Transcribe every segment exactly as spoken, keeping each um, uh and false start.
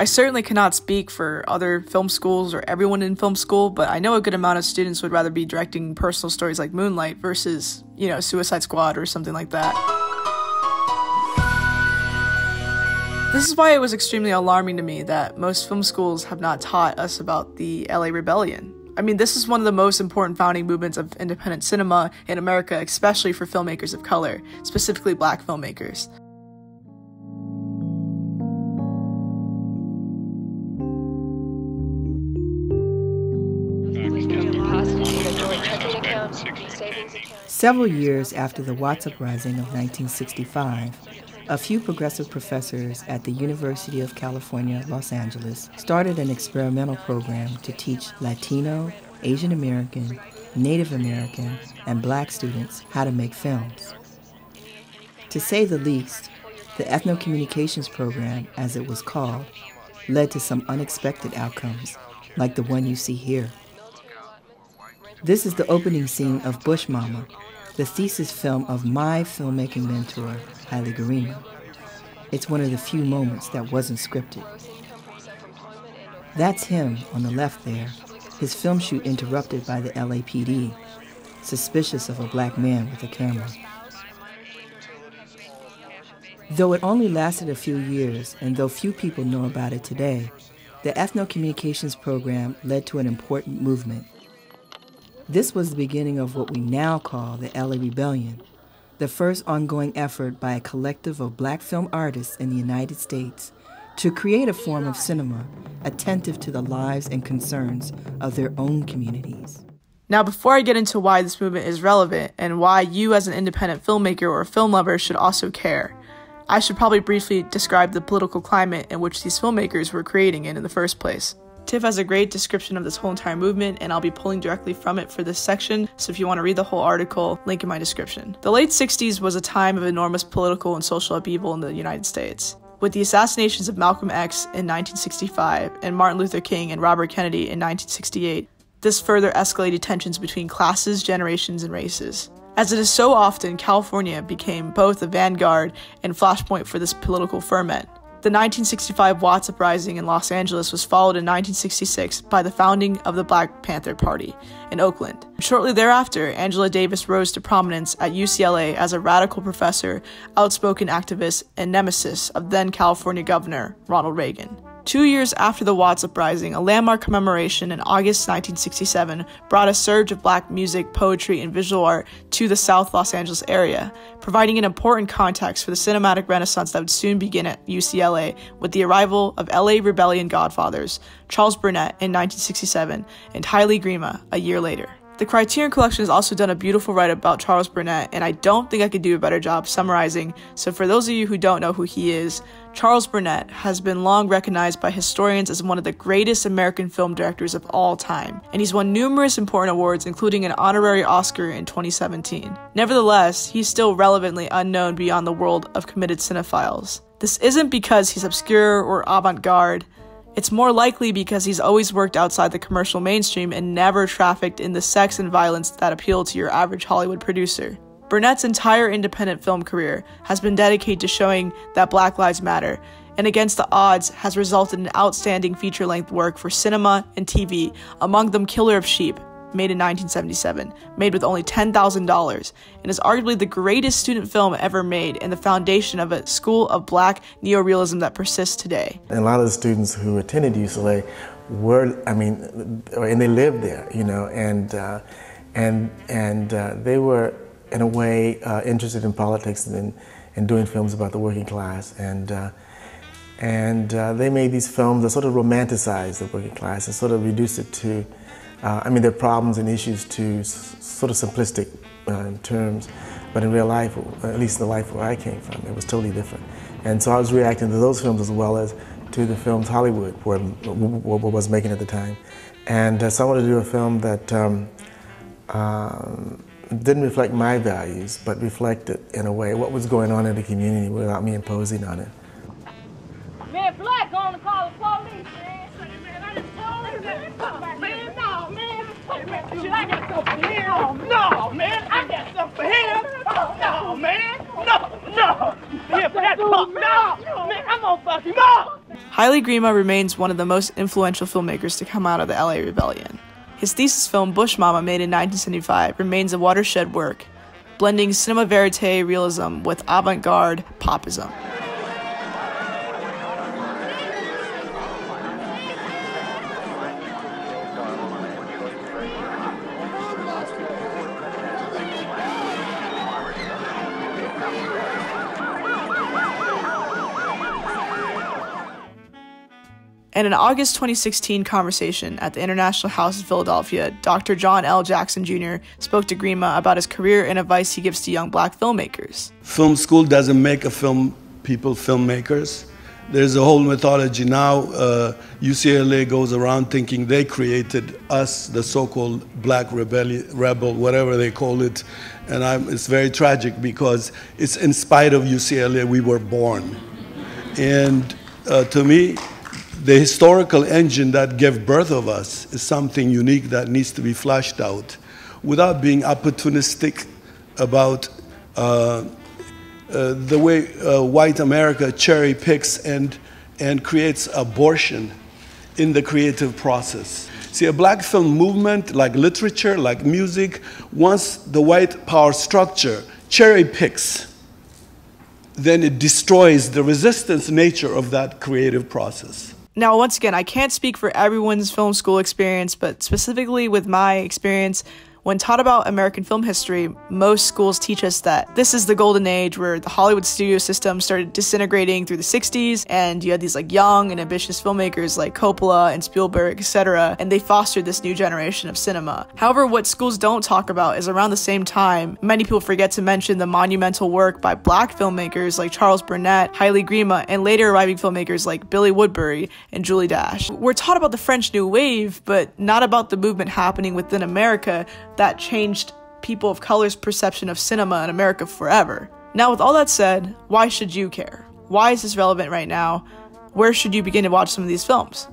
I certainly cannot speak for other film schools or everyone in film school, but I know a good amount of students would rather be directing personal stories like Moonlight versus, you know, Suicide Squad or something like that. This is why it was extremely alarming to me that most film schools have not taught us about the L A Rebellion. I mean, this is one of the most important founding movements of independent cinema in America, especially for filmmakers of color, specifically black filmmakers. Several years after the Watts uprising of nineteen sixty-five, a few progressive professors at the University of California, Los Angeles, started an experimental program to teach Latino, Asian American, Native American, and Black students how to make films. To say the least, the Ethnocommunications program, as it was called, led to some unexpected outcomes, like the one you see here. This is the opening scene of Bush Mama, the thesis film of my filmmaking mentor, Haile Gerima. It's one of the few moments that wasn't scripted. That's him on the left there, his film shoot interrupted by the L A P D, suspicious of a black man with a camera. Though it only lasted a few years, and though few people know about it today, the Ethnocommunications program led to an important movement. This was the beginning of what we now call the L A Rebellion, the first ongoing effort by a collective of black film artists in the United States to create a form of cinema attentive to the lives and concerns of their own communities. Now, before I get into why this movement is relevant and why you as an independent filmmaker or film lover should also care, I should probably briefly describe the political climate in which these filmmakers were creating it in the first place. TIFF has a great description of this whole entire movement, and I'll be pulling directly from it for this section, so if you want to read the whole article, link in my description. The late sixties was a time of enormous political and social upheaval in the United States. With the assassinations of Malcolm X in nineteen sixty-five and Martin Luther King and Robert Kennedy in nineteen sixty-eight, this further escalated tensions between classes, generations, and races. As it is so often, California became both a vanguard and flashpoint for this political ferment. The nineteen sixty-five Watts uprising in Los Angeles was followed in nineteen sixty-six by the founding of the Black Panther Party in Oakland. Shortly thereafter, Angela Davis rose to prominence at U C L A as a radical professor, outspoken activist, and nemesis of then California Governor Ronald Reagan. Two years after the Watts uprising, a landmark commemoration in August nineteen sixty-seven brought a surge of black music, poetry, and visual art to the South Los Angeles area, providing an important context for the cinematic renaissance that would soon begin at U C L A with the arrival of L A Rebellion godfathers Charles Burnett in nineteen sixty-seven and Haile Gerima a year later. The Criterion Collection has also done a beautiful write about Charles Burnett, and I don't think I could do a better job summarizing, so for those of you who don't know who he is, Charles Burnett has been long recognized by historians as one of the greatest American film directors of all time, and he's won numerous important awards, including an honorary Oscar in twenty seventeen. Nevertheless, he's still relevantly unknown beyond the world of committed cinephiles. This isn't because he's obscure or avant-garde. It's more likely because he's always worked outside the commercial mainstream and never trafficked in the sex and violence that appeal to your average Hollywood producer. Burnett's entire independent film career has been dedicated to showing that Black Lives Matter, and against the odds has resulted in outstanding feature-length work for cinema and T V, among them Killer of Sheep, made in nineteen seventy-seven, made with only ten thousand dollars, and is arguably the greatest student film ever made and the foundation of a school of black neorealism that persists today. And a lot of the students who attended U C L A were, I mean, and they lived there, you know, and, uh, and, and uh, they were, in a way, uh, interested in politics and, and doing films about the working class. And, uh, and uh, they made these films that sort of romanticized the working class and sort of reduced it to Uh, I mean, their problems and issues to s sort of simplistic uh, terms, but in real life, at least in the life where I came from, it was totally different. And so I was reacting to those films as well as to the films Hollywood were, were, were was making at the time. And uh, so I wanted to do a film that um, um, didn't reflect my values, but reflected, in a way, what was going on in the community without me imposing on it. Man, black on the call the police, man. Man, I just told them. No, man, I got something for him. No, man. No, no, yeah, for that punk, no, man, I'm gonna fuck him up. Haile Gerima remains one of the most influential filmmakers to come out of the L A Rebellion. His thesis film, Bush Mama, made in nineteen seventy-five, remains a watershed work, blending cinema verite realism with avant-garde popism. In an August twenty sixteen conversation at the International House in Philadelphia, Doctor John L. Jackson Junior spoke to Gerima about his career and advice he gives to young black filmmakers. Film school doesn't make a film people filmmakers. There's a whole mythology now. Uh, U C L A goes around thinking they created us, the so-called black rebel, whatever they call it. And I'm, it's very tragic because it's in spite of U C L A we were born. And uh, to me, the historical engine that gave birth of us is something unique that needs to be fleshed out without being opportunistic about uh, uh, the way uh, white America cherry picks and, and creates abortion in the creative process. See, a black film movement, like literature, like music, once the white power structure cherry picks, then it destroys the resistance nature of that creative process. Now, once again, I can't speak for everyone's film school experience, but specifically with my experience, when taught about American film history, most schools teach us that this is the golden age where the Hollywood studio system started disintegrating through the sixties, and you had these like young and ambitious filmmakers like Coppola and Spielberg, et cetera, and they fostered this new generation of cinema. However, what schools don't talk about is around the same time, many people forget to mention the monumental work by black filmmakers like Charles Burnett, Haile Gerima, and later arriving filmmakers like Billy Woodbury and Julie Dash. We're taught about the French New Wave, but not about the movement happening within America that changed people of color's perception of cinema in America forever. Now, with all that said, why should you care? Why is this relevant right now? Where should you begin to watch some of these films?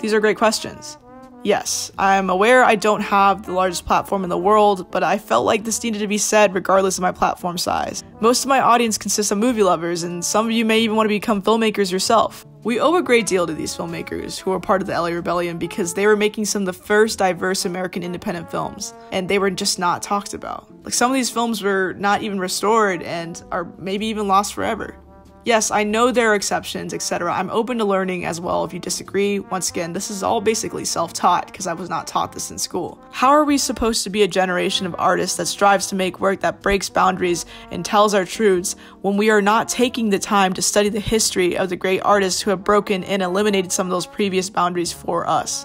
These are great questions. Yes, I'm aware I don't have the largest platform in the world, but I felt like this needed to be said regardless of my platform size. Most of my audience consists of movie lovers, and some of you may even want to become filmmakers yourself. We owe a great deal to these filmmakers who were part of the L A Rebellion because they were making some of the first diverse American independent films, and they were just not talked about. Like, some of these films were not even restored and are maybe even lost forever. Yes, I know there are exceptions, et cetera. I'm open to learning as well if you disagree. Once again, this is all basically self-taught because I was not taught this in school. How are we supposed to be a generation of artists that strives to make work that breaks boundaries and tells our truths when we are not taking the time to study the history of the great artists who have broken and eliminated some of those previous boundaries for us?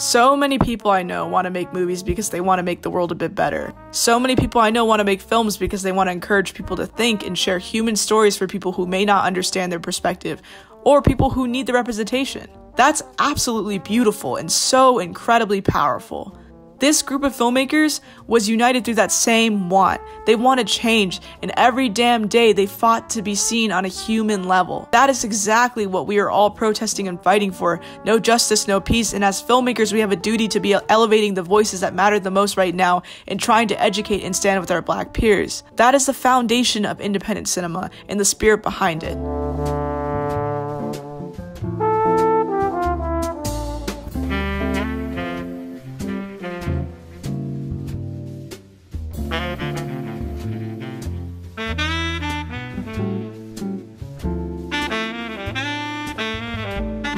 So many people I know want to make movies because they want to make the world a bit better. So many people I know want to make films because they want to encourage people to think and share human stories for people who may not understand their perspective or people who need the representation. That's absolutely beautiful and so incredibly powerful. This group of filmmakers was united through that same want. They want to change, and every damn day they fought to be seen on a human level. That is exactly what we are all protesting and fighting for. No justice, no peace, and as filmmakers we have a duty to be elevating the voices that matter the most right now and trying to educate and stand with our black peers. That is the foundation of independent cinema and the spirit behind it.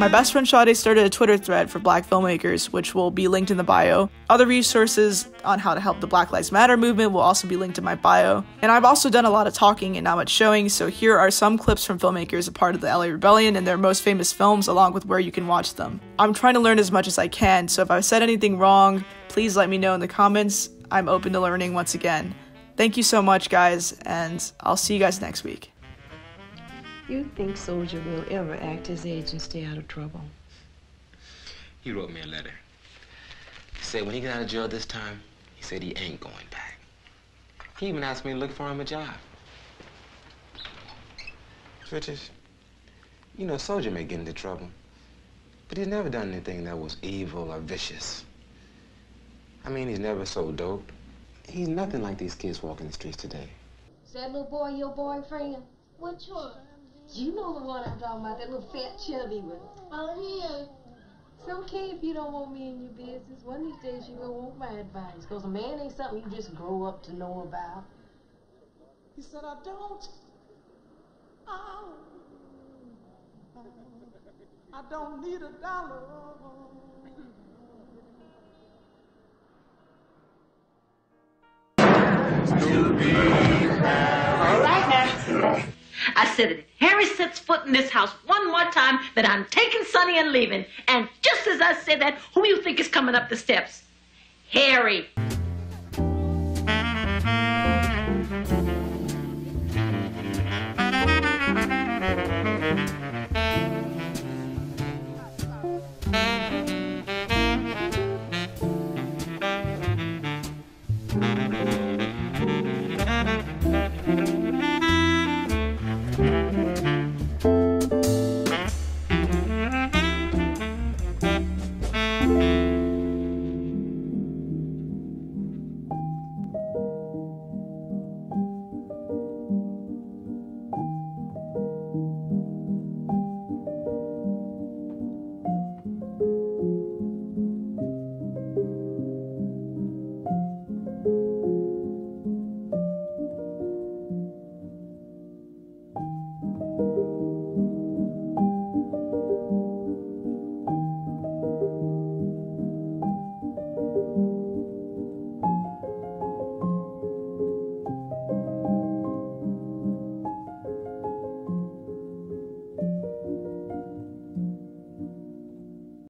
My best friend Sade started a Twitter thread for black filmmakers, which will be linked in the bio. Other resources on how to help the Black Lives Matter movement will also be linked in my bio. And I've also done a lot of talking and not much showing, so here are some clips from filmmakers a part of the L A Rebellion and their most famous films, along with where you can watch them. I'm trying to learn as much as I can, so if I've said anything wrong, please let me know in the comments. I'm open to learning once again. Thank you so much, guys, and I'll see you guys next week. You think Soldier will ever act his age and stay out of trouble? He wrote me a letter. He said when he got out of jail this time, he said he ain't going back. He even asked me to look for him a job. Richard, you know, Soldier may get into trouble, but he's never done anything that was evil or vicious. I mean, he's never sold dope. He's nothing like these kids walking the streets today. Is that little boy your boyfriend? Which one? You know the one I'm talking about, that little fat chubby one. Oh, yeah. It's okay if you don't want me in your business. One of these days you're going to want my advice. Because a man ain't something you just grow up to know about. He said, I don't. Oh. I don't need a dollar. All right now. I said it. Harry sets foot in this house one more time, that I'm taking Sonny and leaving. And just as I say that, who do you think is coming up the steps? Harry.